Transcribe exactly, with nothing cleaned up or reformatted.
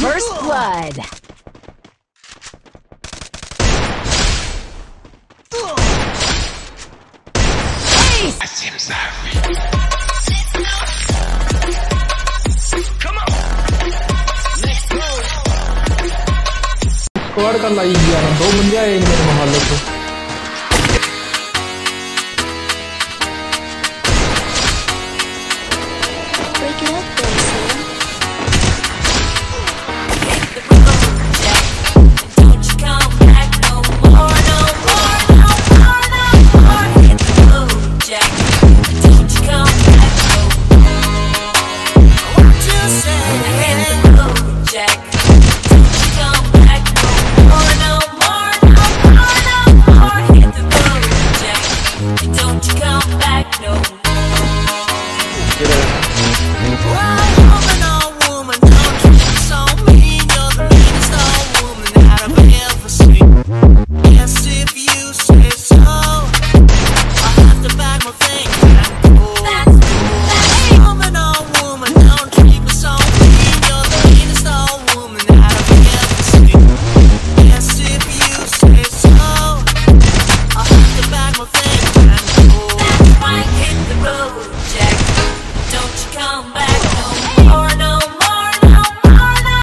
First blood. Come on. Let's go. Squad का लाई यार, दो बंदे आए मेरे मोहल्ले पे. Get out.